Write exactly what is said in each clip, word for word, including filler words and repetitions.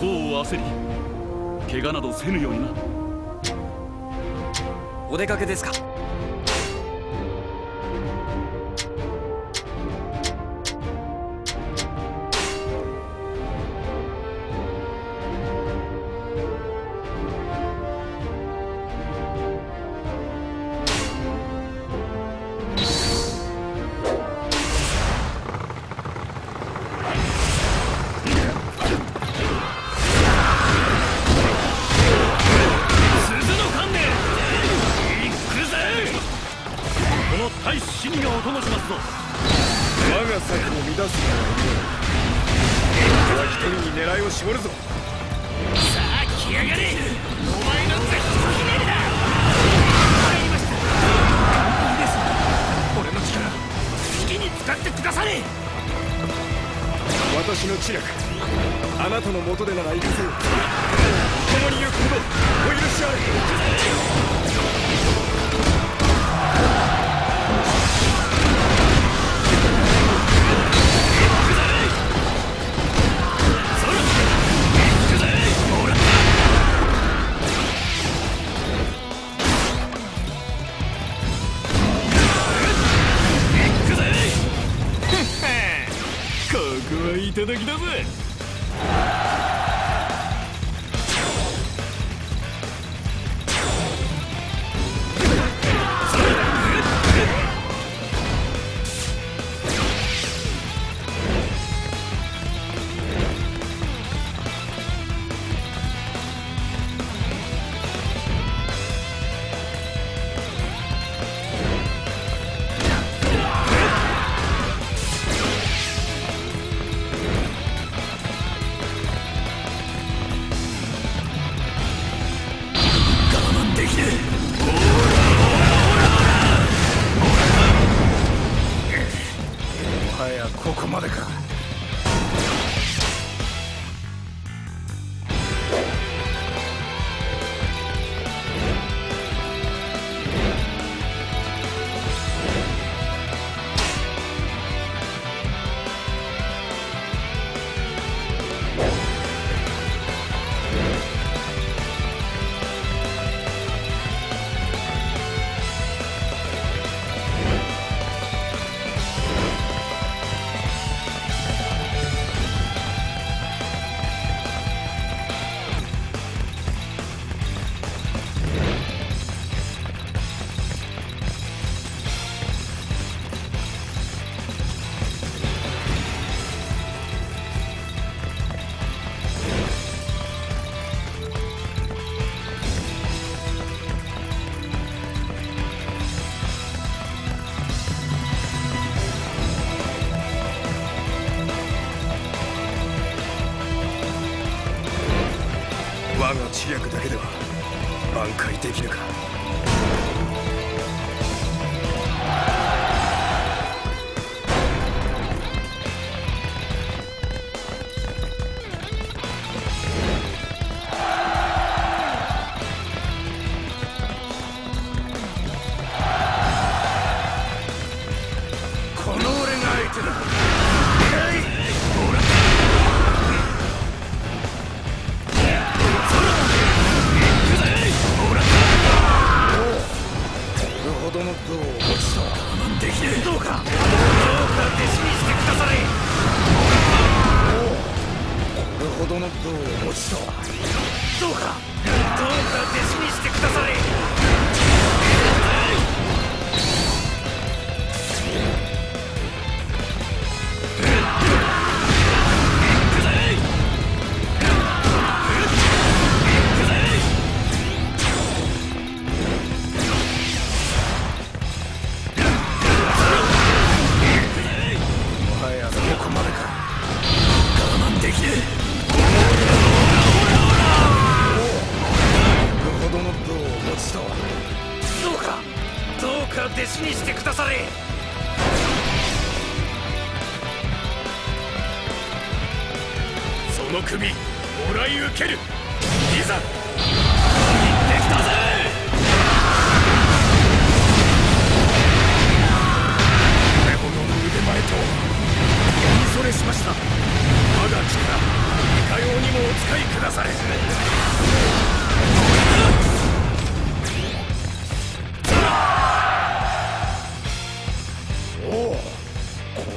功を焦り、怪我などせぬようにな。お出かけですか？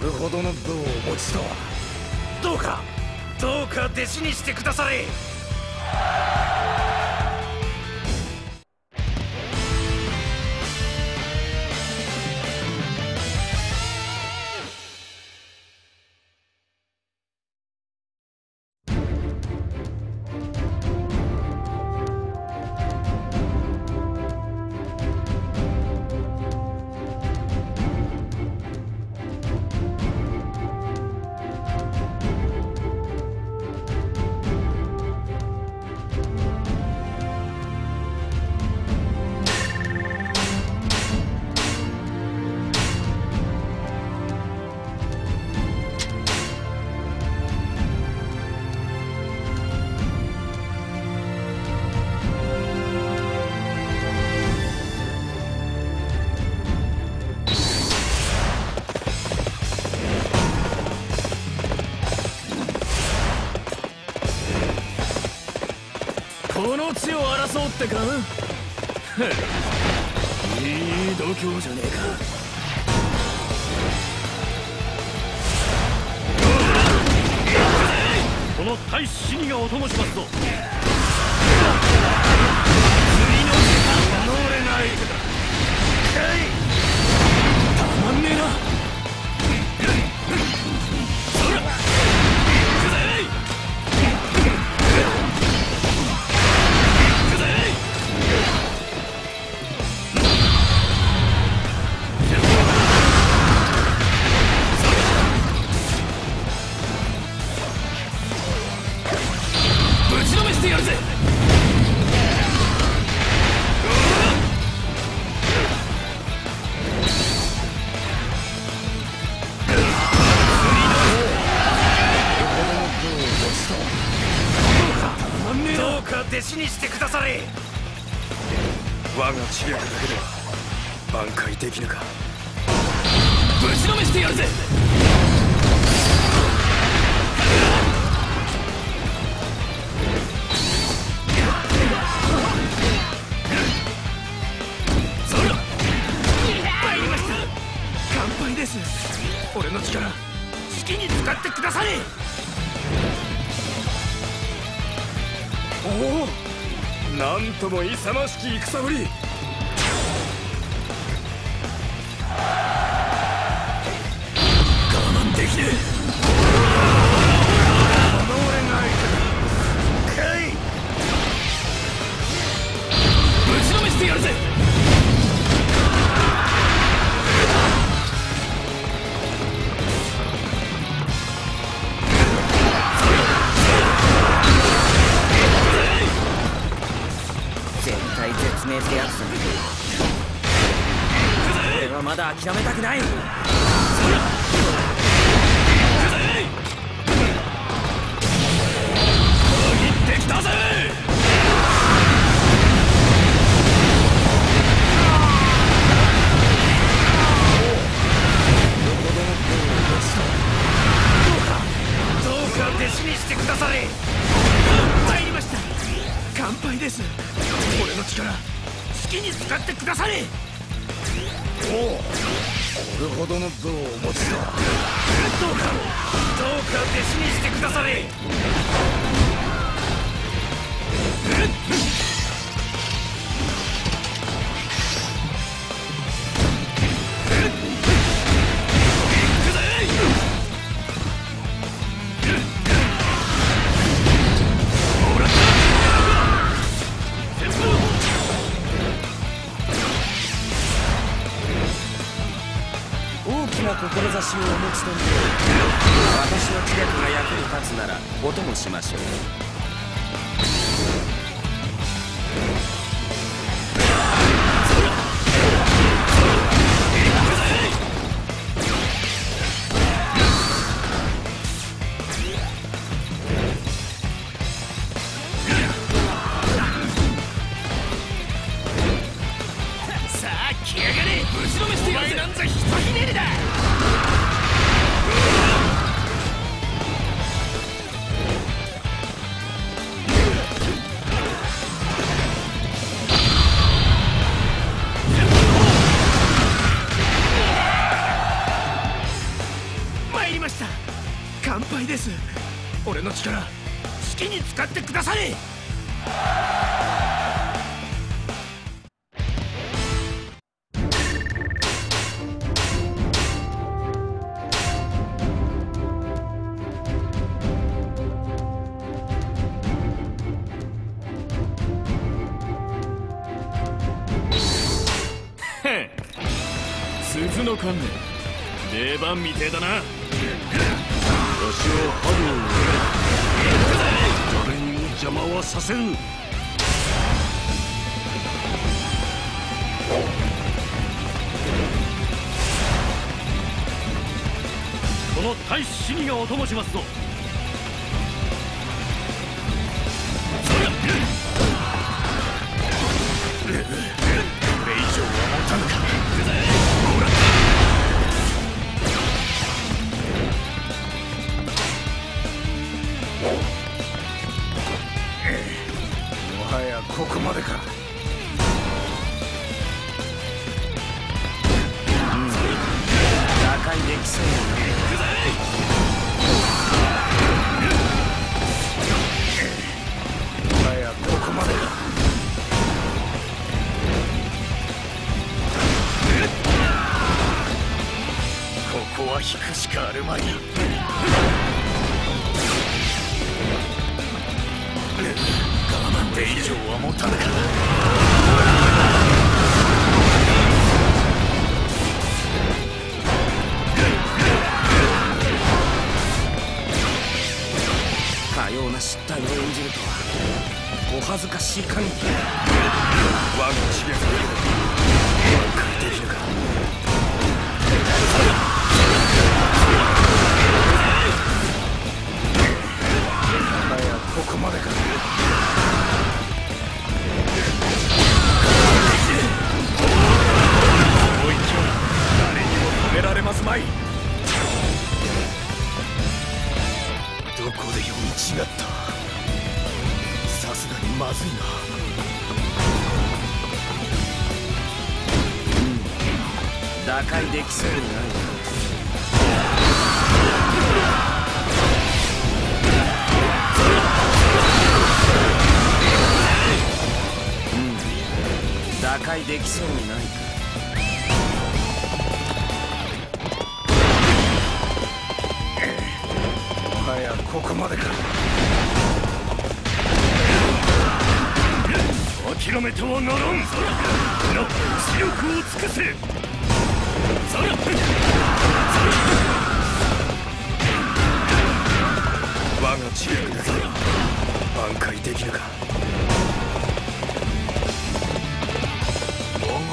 るほどの武をお持ちとは。どうかどうか弟子にしてくだされ。この地を争うってかいい度胸じゃねえか。この大死にがお供しますぞ。次の時間は乗れないかい。たまんねえな。弟子にしてくだされ。我が知略だけでは挽回できぬか。ぶちのめしてやるぜ。参りました。乾杯です。俺の力好きに使ってくだされ。おお、なんとも勇ましき戦ぶり。我慢できねえ。俺はまだ諦めたくない。握ってきたぜ。どうかどうか弟子にしてくだされ。参りました。乾杯です。俺の力好きに使ってくだされ。おお、これほどの像を持つとは。どうかどうか弟子にしてくだされ。志をお持ちとみて、私の知略が役に立つならお供しましょう。さあ来やがれ。ぶちのめしてやるぜ。お前なんざひとひねりだ。ました。乾杯です。俺の力好きに使ってください。鈴の観念、出番みてえだな。わしをハブを誰にも邪魔はさせぬ。この大死にがお供しますぞ。そりゃこれ以上は持たぬか。ここまでか。高い歴史もはやここまでか。ここは引くしかあるまい。これ以上は持たなかった。かような失態を演じるとはお恥ずかしい限り。我が知略を挽回できるか。ここまでか。この勢い誰にも止められますまい。どこで読み違った。さすがにまずいな。うん、打開できそうにないな。打開できそうにないか。もはやここまでか。諦めてはならん。な視力を尽くせ。そら我が知力だけ挽回できるか。も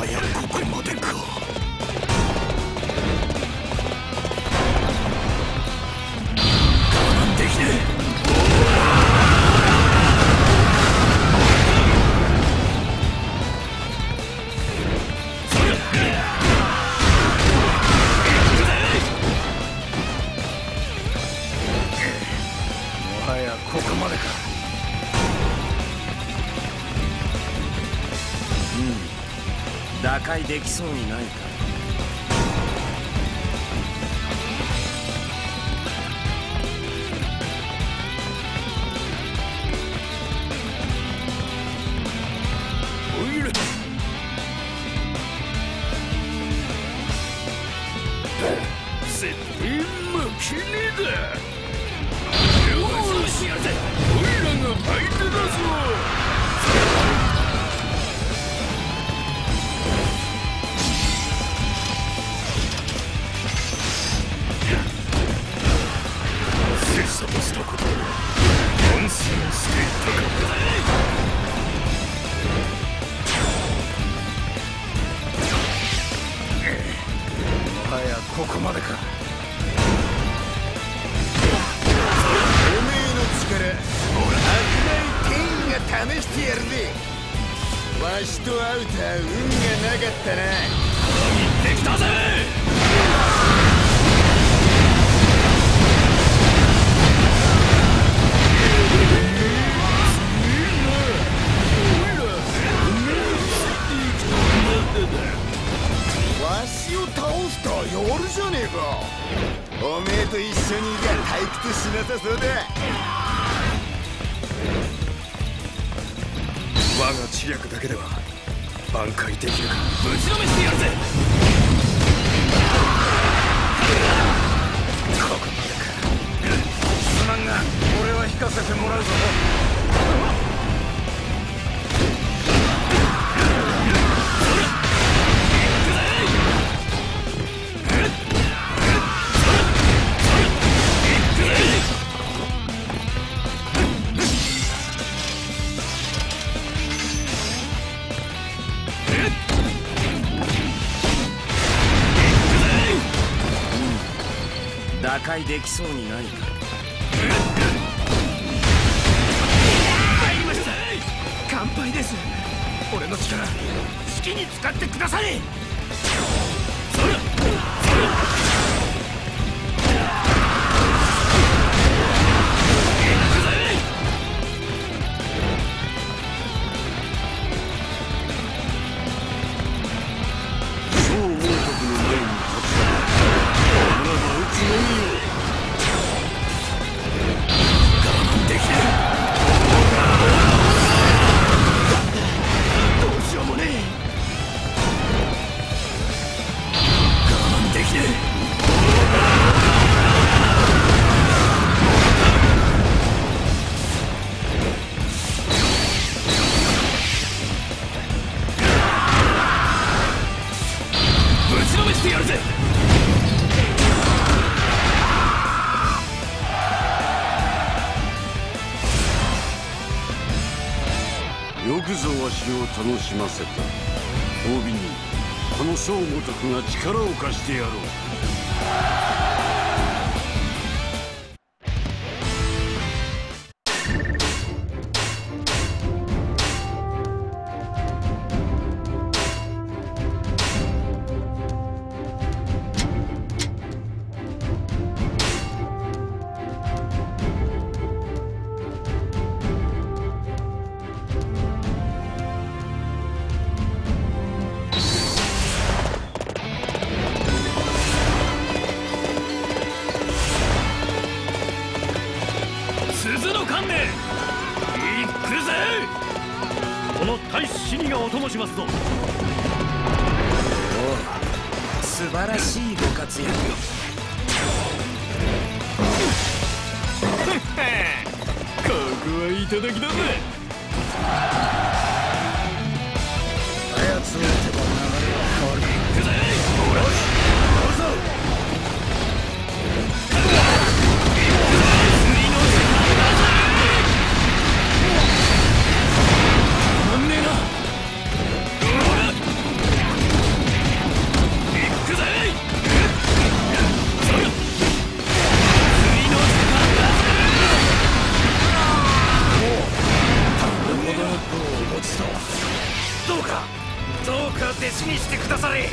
はやここまでか。我慢できねえ。もはやここまでか。打開できそうにないか。絶対負けねえだ。よしやぜ。おいらが相手だぞ。ここまでか。おめえの力悪大剣が試してやるぜ。わしと会うとは運がなかったな。行ってきたぜ。わしを倒したらやるじゃねええぞ。おめえと一緒にいりゃ退屈しなさそうだ。我が知略だけでは挽回できるか。ぶちのめしてやるぜ。ここまでか。すまんが俺は引かせてもらうぞ。打開できそうにないか。乾杯です。俺の力好きに使ってください。よくぞわしを楽しませた。褒美にこの小ごとくが力を貸してやろう。しますぞ。おお、素晴らしいご活躍。ここはいただきだぜ。操れても流れは変わる。行くぜ。ほら、どうぞ。弟子にしてくだされ。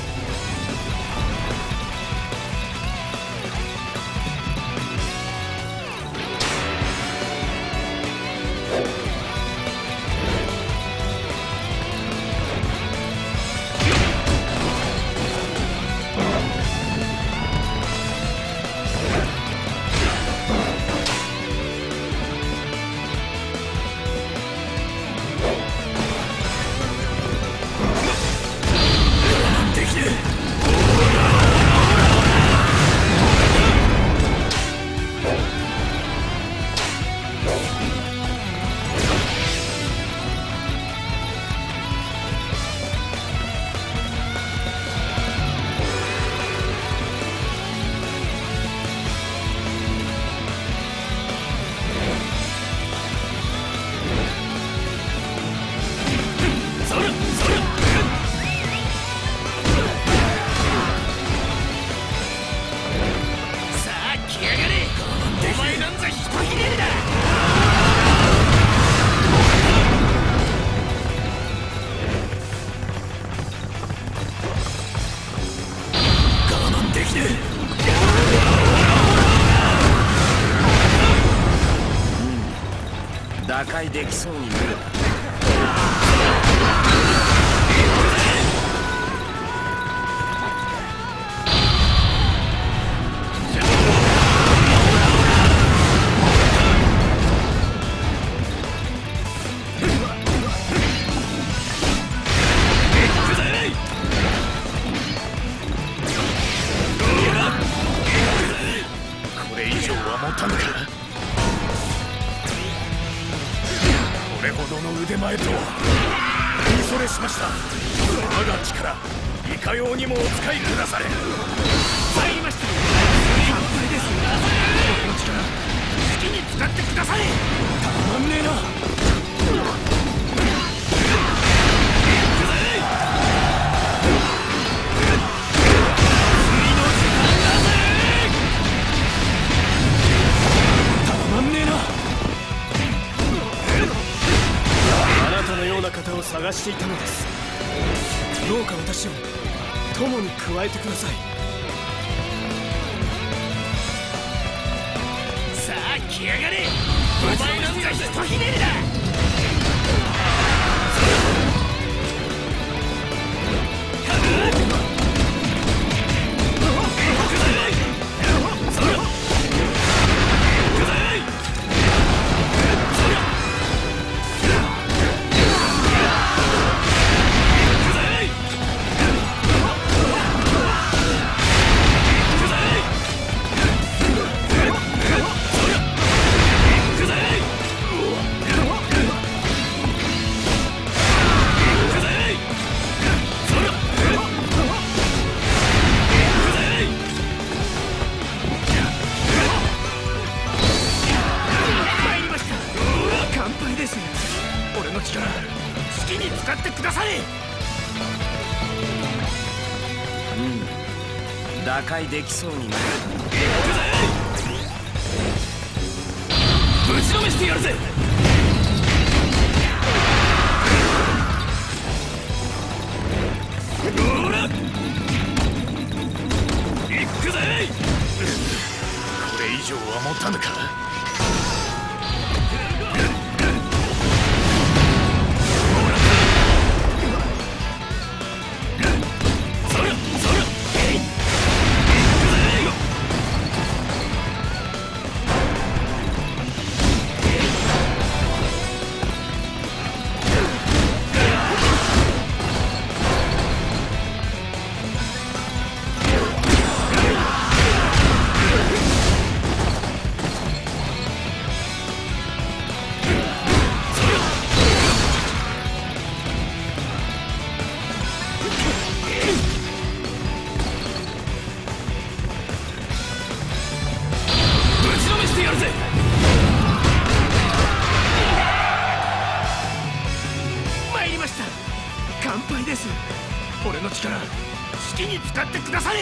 打開できそうになる。腕前と見それしました。我が力いかようにもお使いくだされ。参りました。完敗です。この力好きに使ってください。たまんねえな。たまんねえな。のような方を探していたのです。どうか私を友に加えてください。さあ来やがれ。お前の身はひとひねりだ。打開できそうになる。ぶちのめしてやるぜ。ほら、いくぜ。これ以上は持たぬか。俺の力好きに使ってください。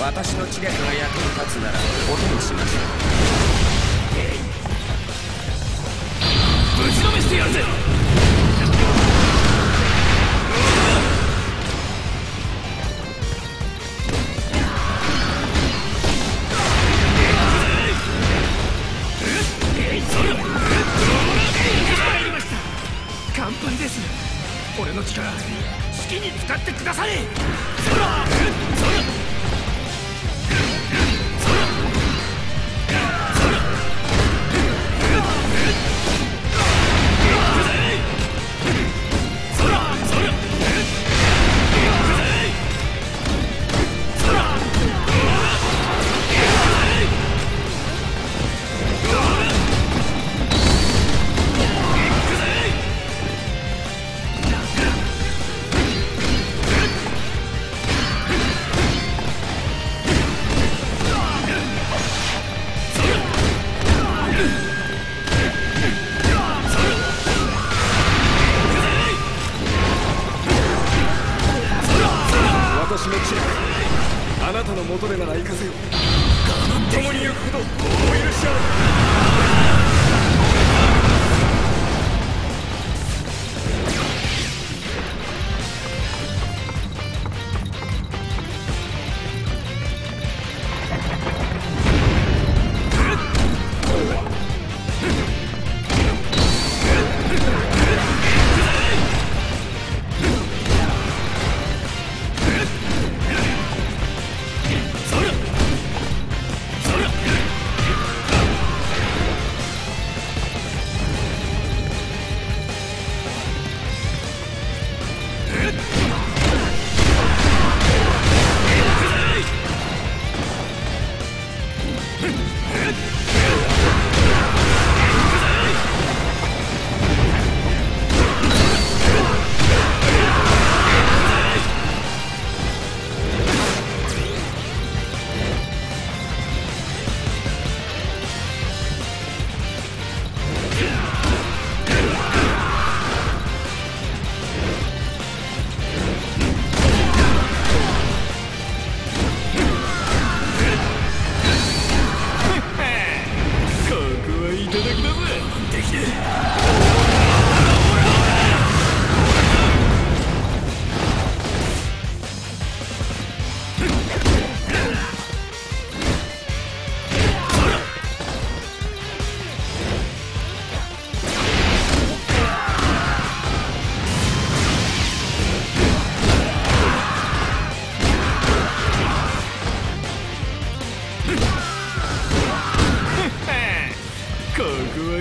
私の知略が役に立つなら音にしましょう。ちのめしてやるぜ。完敗です。俺の力好きに使ってくだされ。そらそらあなたの元でなら行かせよう。共に行くことをお許し合う。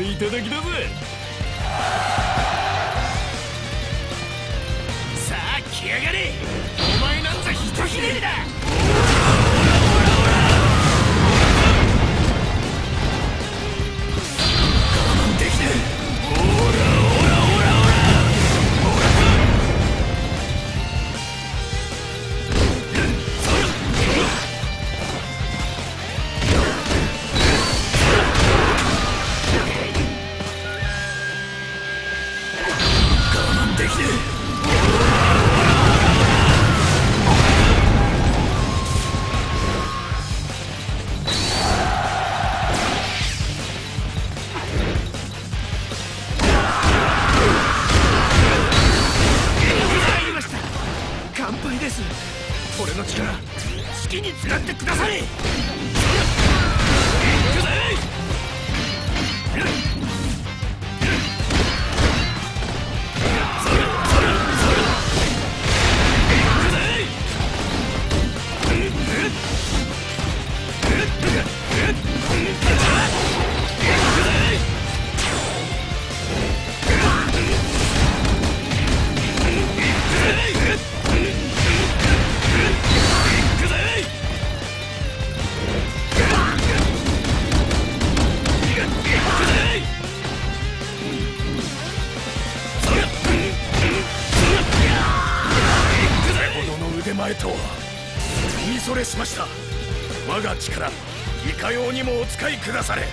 いただきだぜ。さあ来やがれ。お前なんざひとひねりだ。我慢できねえ。オーラオラオラオラオラか。俺の力好きに使ってくだされ。行くぜ。見それしました。我が力いかようにもお使いくだされ。さ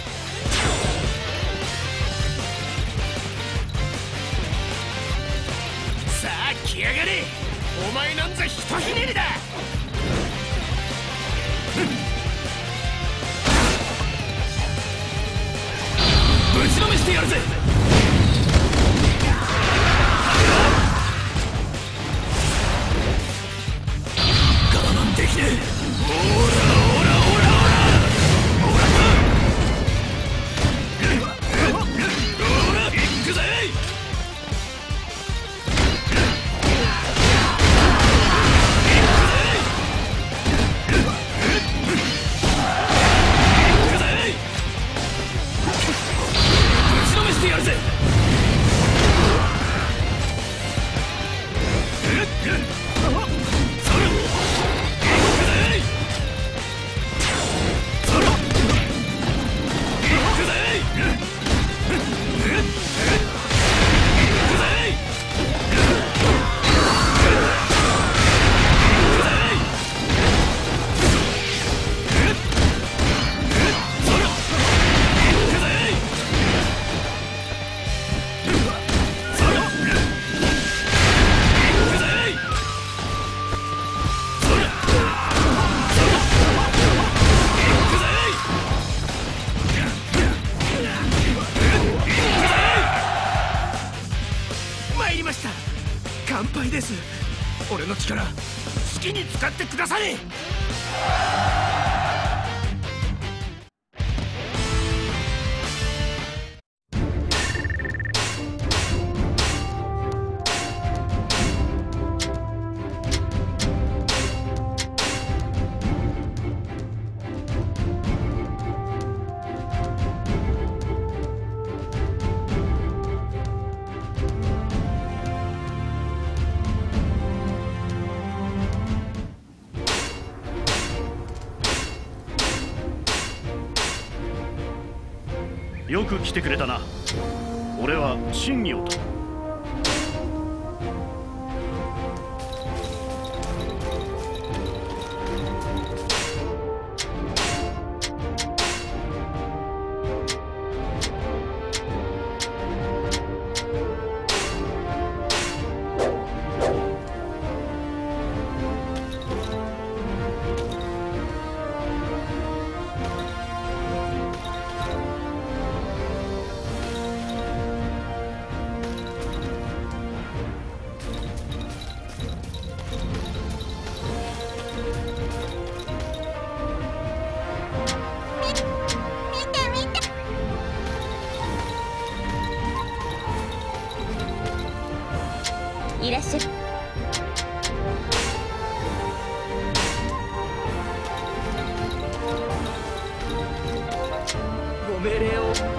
あ来やがれ。お前なんざひとひねりだ。ぶちのめしてやるぜ。力好きに使ってください。よく来てくれたな。俺は信業と。いらっしゃい。ご命令を。